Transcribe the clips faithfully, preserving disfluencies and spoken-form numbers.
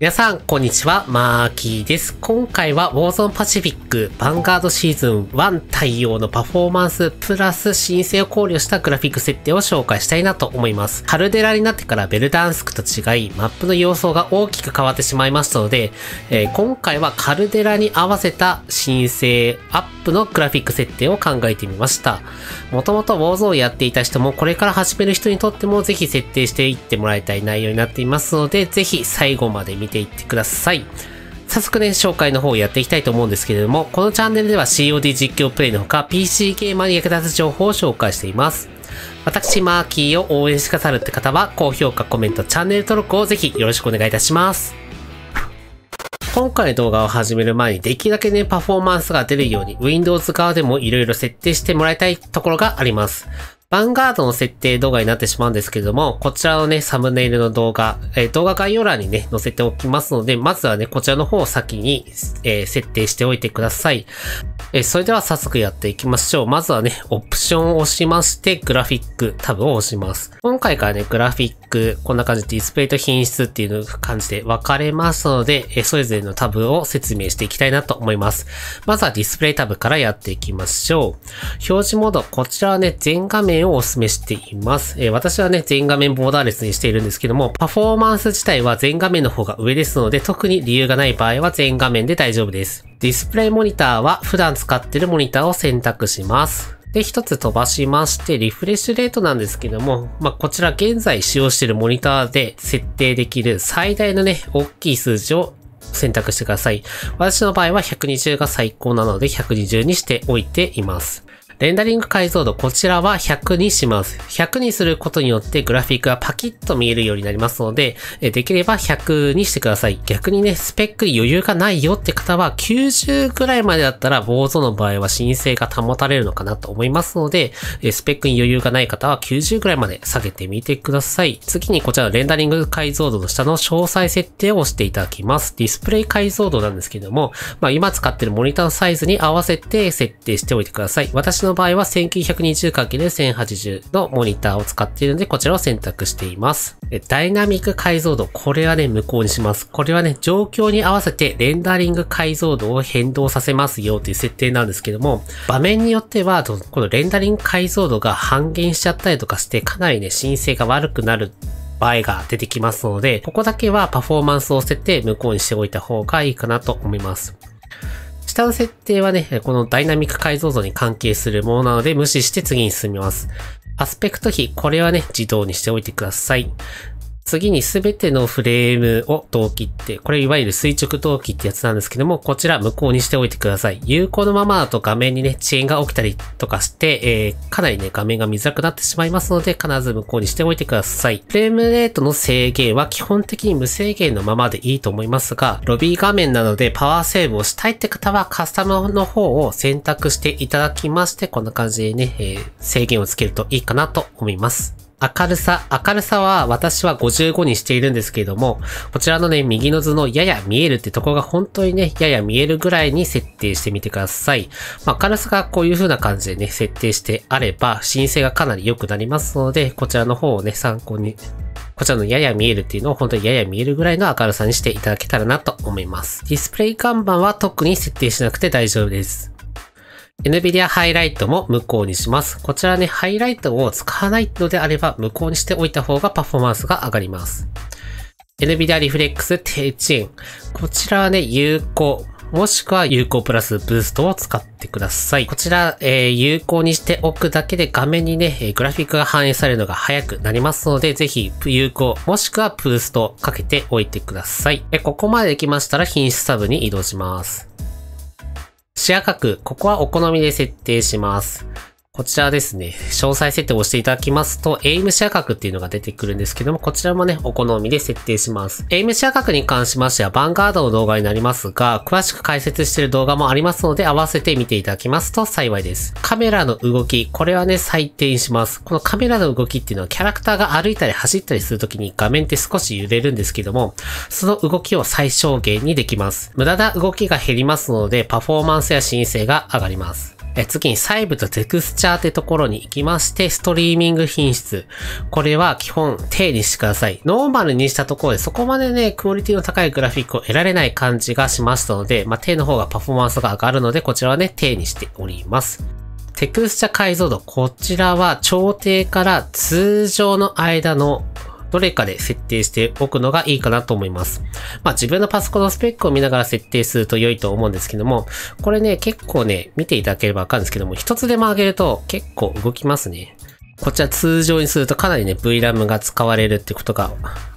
皆さん、こんにちは。マーキーです。今回は Warzone Pacific ヴァンガードシーズンワン対応のパフォーマンスプラス申請を考慮したグラフィック設定を紹介したいなと思います。カルデラになってからベルダンスクと違い、マップの様相が大きく変わってしまいましたので、えー、今回はカルデラに合わせた申請アップのグラフィック設定を考えてみました。もともと Warzone をやっていた人も、これから始める人にとってもぜひ設定していってもらいたい内容になっていますので、ぜひ最後まで見てていってください。早速ね、紹介の方をやっていきたいと思うんですけれども、このチャンネルでは シーオーディー 実況プレイのほか ピーシー ゲーマーに役立つ情報を紹介しています。私、マーキーを応援してくださるって方は、高評価、コメント、チャンネル登録をぜひよろしくお願いいたします。今回の動画を始める前にできるだけね、パフォーマンスが出るように Windows 側でもいろいろ設定してもらいたいところがあります。ヴァンガードの設定動画になってしまうんですけれども、こちらのね、サムネイルの動画、えー、動画概要欄にね、載せておきますので、まずはね、こちらの方を先に、えー、設定しておいてください。えー、それでは早速やっていきましょう。まずはね、オプションを押しまして、グラフィックタブを押します。今回からね、グラフィック、こんな感じでディスプレイと品質っていう感じで分かれますので、えー、それぞれのタブを説明していきたいなと思います。まずはディスプレイタブからやっていきましょう。表示モード、こちらはね、全画面をお勧めしています。えー、私はね、全画面ボーダーレスにしているんですけども、パフォーマンス自体は全画面の方が上ですので、特に理由がない場合は全画面で大丈夫です。ディスプレイモニターは普段使っているモニターを選択します。で、一つ飛ばしまして、リフレッシュレートなんですけども、まあ、こちら現在使用しているモニターで設定できる最大のね、大きい数字を選択してください。私の場合はひゃくにじゅうが最高なのでひゃくにじゅうにしておいています。レンダリング解像度、こちらはひゃくにします。ひゃくにすることによってグラフィックがパキッと見えるようになりますので、できればひゃくにしてください。逆にね、スペックに余裕がないよって方はきゅうじゅうぐらいまでだったら、Warzoneの場合は申請が保たれるのかなと思いますので、スペックに余裕がない方はきゅうじゅうぐらいまで下げてみてください。次にこちらのレンダリング解像度の下の詳細設定を押していただきます。ディスプレイ解像度なんですけども、まあ、今使っているモニターのサイズに合わせて設定しておいてください。私のの場合は せんきゅうひゃくにじゅうかけるせんはちじゅう のモニターを使っているので、こちらを選択しています。ダイナミック解像度、これはね、無効にします。これはね、状況に合わせてレンダリング解像度を変動させますよという設定なんですけども、場面によっては、このレンダリング解像度が半減しちゃったりとかして、かなりね、申請が悪くなる場合が出てきますので、ここだけはパフォーマンスを捨てて無効にしておいた方がいいかなと思います。下の設定はね、このダイナミック解像度に関係するものなので無視して次に進みます。アスペクト比、これはね、自動にしておいてください。次にすべてのフレームを同期って、これいわゆる垂直同期ってやつなんですけども、こちら無効にしておいてください。有効のままだと画面にね、遅延が起きたりとかして、えー、かなりね、画面が見づらくなってしまいますので、必ず無効にしておいてください。フレームレートの制限は基本的に無制限のままでいいと思いますが、ロビー画面なのでパワーセーブをしたいって方はカスタムの方を選択していただきまして、こんな感じでね、えー、制限をつけるといいかなと思います。明るさ。明るさは私はごじゅうごにしているんですけれども、こちらのね、右の図のやや見えるってところが本当にね、やや見えるぐらいに設定してみてください。まあ、明るさがこういう風な感じでね、設定してあれば、申請がかなり良くなりますので、こちらの方をね、参考に、こちらのやや見えるっていうのを本当にやや見えるぐらいの明るさにしていただけたらなと思います。ディスプレイ看板は特に設定しなくて大丈夫です。エヌビディア ハイライトも無効にします。こちらね、ハイライトを使わないのであれば無効にしておいた方がパフォーマンスが上がります。エヌビディア リフレックス低遅延。こちらはね、有効。もしくは有効プラスブーストを使ってください。こちら、えー、有効にしておくだけで画面にね、グラフィックが反映されるのが早くなりますので、ぜひ有効、もしくはブーストをかけておいてください。ここまでできましたら品質タブに移動します。視野角、ここはお好みで設定します。こちらですね、詳細設定を押していただきますと、エイム視野角っていうのが出てくるんですけども、こちらもね、お好みで設定します。エイム視野角に関しましては、ヴァンガードの動画になりますが、詳しく解説している動画もありますので、合わせて見ていただきますと幸いです。カメラの動き、これはね、採点します。このカメラの動きっていうのは、キャラクターが歩いたり走ったりするときに画面って少し揺れるんですけども、その動きを最小限にできます。無駄な動きが減りますので、パフォーマンスや申請が上がります。え次に細部とテクスチャーってところに行きまして、ストリーミング品質。これは基本低にしてください。ノーマルにしたところでそこまでね、クオリティの高いグラフィックを得られない感じがしましたので、まあ、低の方がパフォーマンスが上がるので、こちらはね、低にしております。テクスチャ解像度。こちらは調停から通常の間のどれかで設定しておくのがいいかなと思います。まあ自分のパソコンのスペックを見ながら設定すると良いと思うんですけども、これね、結構ね、見ていただければわかるんですけども、一つでも上げると結構動きますね。こちら通常にするとかなりね、ブイラム が使われるってことが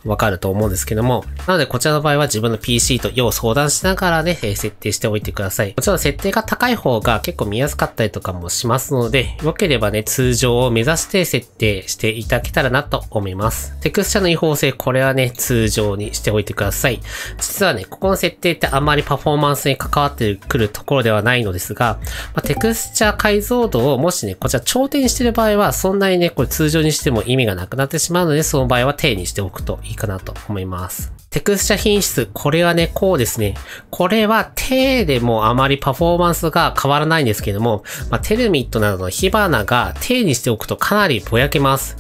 わかると思うんですけども、なのでこちらの場合は自分の ピーシー と要相談しながらね、設定しておいてください。もちろん設定が高い方が結構見やすかったりとかもしますので、良ければね、通常を目指して設定していただけたらなと思います。テクスチャの違法性、これはね、通常にしておいてください。実はね、ここの設定ってあんまりパフォーマンスに関わってくるところではないのですが、まあ、テクスチャ解像度をもしね、こちら頂点にしている場合は、そんなにね、これ通常にしても意味がなくなってしまうので、その場合は低にしておくといいかなと思います。テクスチャ品質、これはね、こうですね。これは低でもあまりパフォーマンスが変わらないんですけども、まあ、テルミットなどの火花が低にしておくとかなりぼやけます。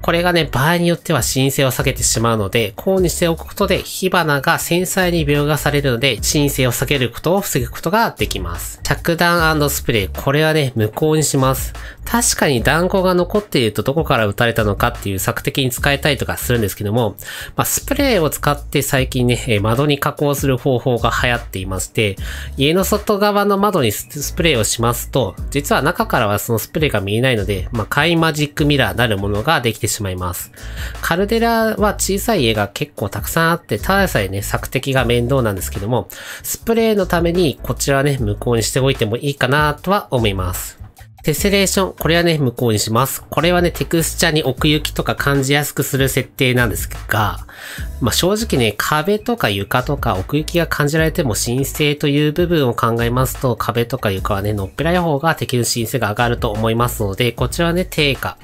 これがね、場合によっては申請を下げてしまうので、こうにしておくことで火花が繊細に描画されるので、申請を下げることを防ぐことができます。着弾&スプレー、これはね、無効にします。確かに弾痕が残っているとどこから撃たれたのかっていう策的に使えたりとかするんですけども、まあ、スプレーを使って最近ね、窓に加工する方法が流行っていまして、家の外側の窓にスプレーをしますと、実は中からはそのスプレーが見えないので、まあ、カイマジックミラーなるものができてしまいます。カルデラは小さい家が結構たくさんあって、ただでさえね、索敵が面倒なんですけども、スプレーのためにこちらはね、無効にしておいてもいいかなとは思います。テセレーション、これはね、無効にします。これはね、テクスチャに奥行きとか感じやすくする設定なんですが、まあ、正直ね、壁とか床とか奥行きが感じられても申請という部分を考えますと、壁とか床はね、のっぺらい方が敵の申請が上がると思いますので、こちらはね、低か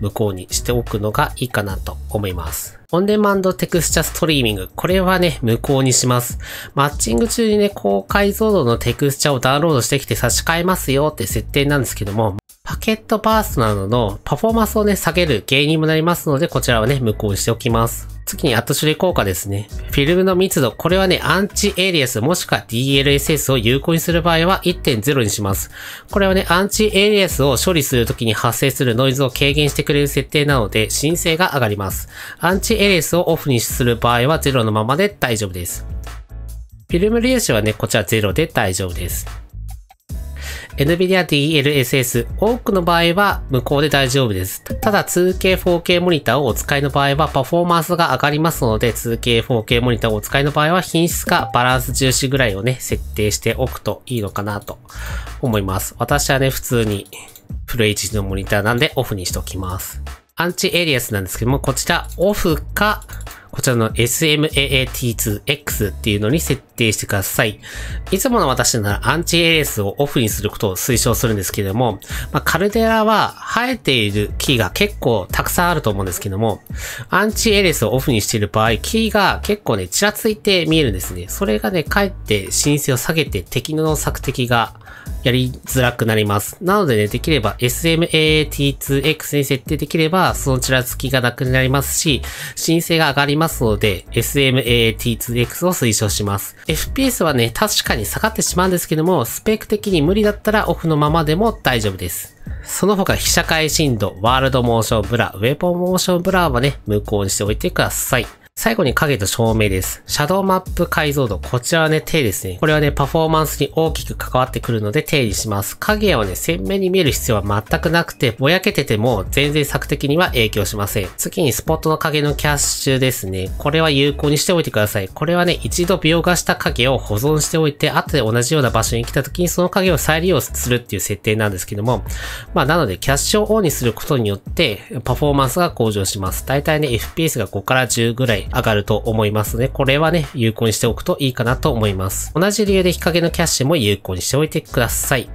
無効にしておくのがいいかなと思います。オンデマンドテクスチャストリーミング。これはね、無効にします。マッチング中にね、高解像度のテクスチャをダウンロードしてきて差し替えますよって設定なんですけども、パケットバーストなどのパフォーマンスをね、下げる原因にもなりますので、こちらはね、無効にしておきます。次に後処理効果ですね。フィルムの密度。これはね、アンチエイリアスもしくは ディーエルエスエス を有効にする場合は いってんゼロ にします。これはね、アンチエイリアスを処理するときに発生するノイズを軽減してくれる設定なので、申請が上がります。アンチエイリアスエイリアスをオフにする場合はゼロのままで大丈夫です。フィルム粒子はね、こちらゼロで大丈夫です。エヌビディア ディーエルエスエス、多くの場合は無効で大丈夫です。ただ ツーケー、フォーケー モニターをお使いの場合はパフォーマンスが上がりますので、ツーケー、フォーケー モニターをお使いの場合は品質かバランス重視ぐらいをね、設定しておくといいのかなと思います。私はね、普通にフル エイチディー のモニターなんでオフにしておきます。アンチエイリアスなんですけども、こちらオフか、こちらの エスマー ティーツーエックス っていうのに設定してください。いつもの私ならアンチエイリアスをオフにすることを推奨するんですけれども、まあ、カルデラは生えている木が結構たくさんあると思うんですけども、アンチエイリアスをオフにしている場合、木が結構ね、ちらついて見えるんですね。それがね、かえって申請を下げて敵の索敵がやりづらくなります。なのでね、できれば エスマー ティーツーエックス に設定できれば、そのちらつきがなくなりますし、申請が上がります。ますので エスマー ティーツーエックス を推奨します。エフピーエス はね、確かに下がってしまうんですけども、スペック的に無理だったらオフのままでも大丈夫です。その他、被写界深度、ワールドモーションブラ、ウェポンモーションブラはね、無効にしておいてください。最後に影と照明です。シャドウマップ解像度。こちらはね、低ですね。これはね、パフォーマンスに大きく関わってくるので低にします。影をね、鮮明に見える必要は全くなくて、ぼやけてても全然索敵には影響しません。次にスポットの影のキャッシュですね。これは有効にしておいてください。これはね、一度描画した影を保存しておいて、後で同じような場所に来た時にその影を再利用するっていう設定なんですけども、まあなのでキャッシュをオンにすることによって、パフォーマンスが向上します。だいたいね、エフピーエス がごからじゅうぐらい上がると思いますね。これはね、有効にしておくといいかなと思います。同じ理由で日陰のキャッシュも有効にしておいてください。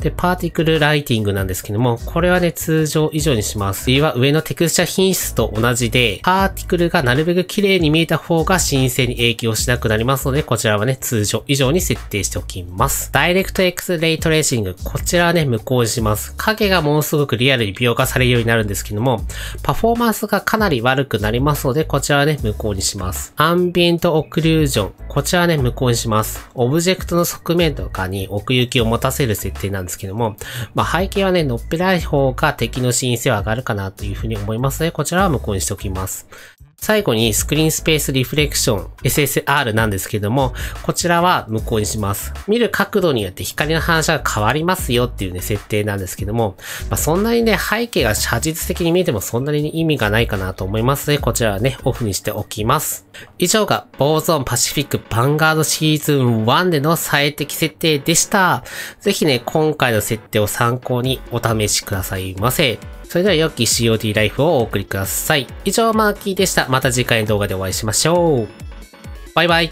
で、パーティクルライティングなんですけども、これはね、通常以上にします。理由は上のテクスチャ品質と同じで、パーティクルがなるべく綺麗に見えた方が申請に影響しなくなりますので、こちらはね、通常以上に設定しておきます。ダイレクト X レイトレーシング。こちらはね、無効にします。影がものすごくリアルに描画されるようになるんですけども、パフォーマンスがかなり悪くなりますので、こちらはね、無効にします。アンビエントオクルージョン。こちらはね、無効にします。オブジェクトの側面とかに奥行きを持たせる設定なんですけども、まあ、背景はね、のっぺらい方が敵の申請は上がるかなというふうに思いますので、こちらは無効にしておきます。最後にスクリーンスペースリフレクション エスエスアール なんですけども、こちらは無効にします。見る角度によって光の反射が変わりますよっていうね、設定なんですけども、まあ、そんなにね、背景が写実的に見えてもそんなに意味がないかなと思いますので、こちらはね、オフにしておきます。以上が Warzone Pacific Vanguardシーズンワンでの最適設定でした。ぜひね、今回の設定を参考にお試しくださいませ。それでは良き シーオーディー ライフをお送りください。以上、マーキーでした。また次回の動画でお会いしましょう。バイバイ。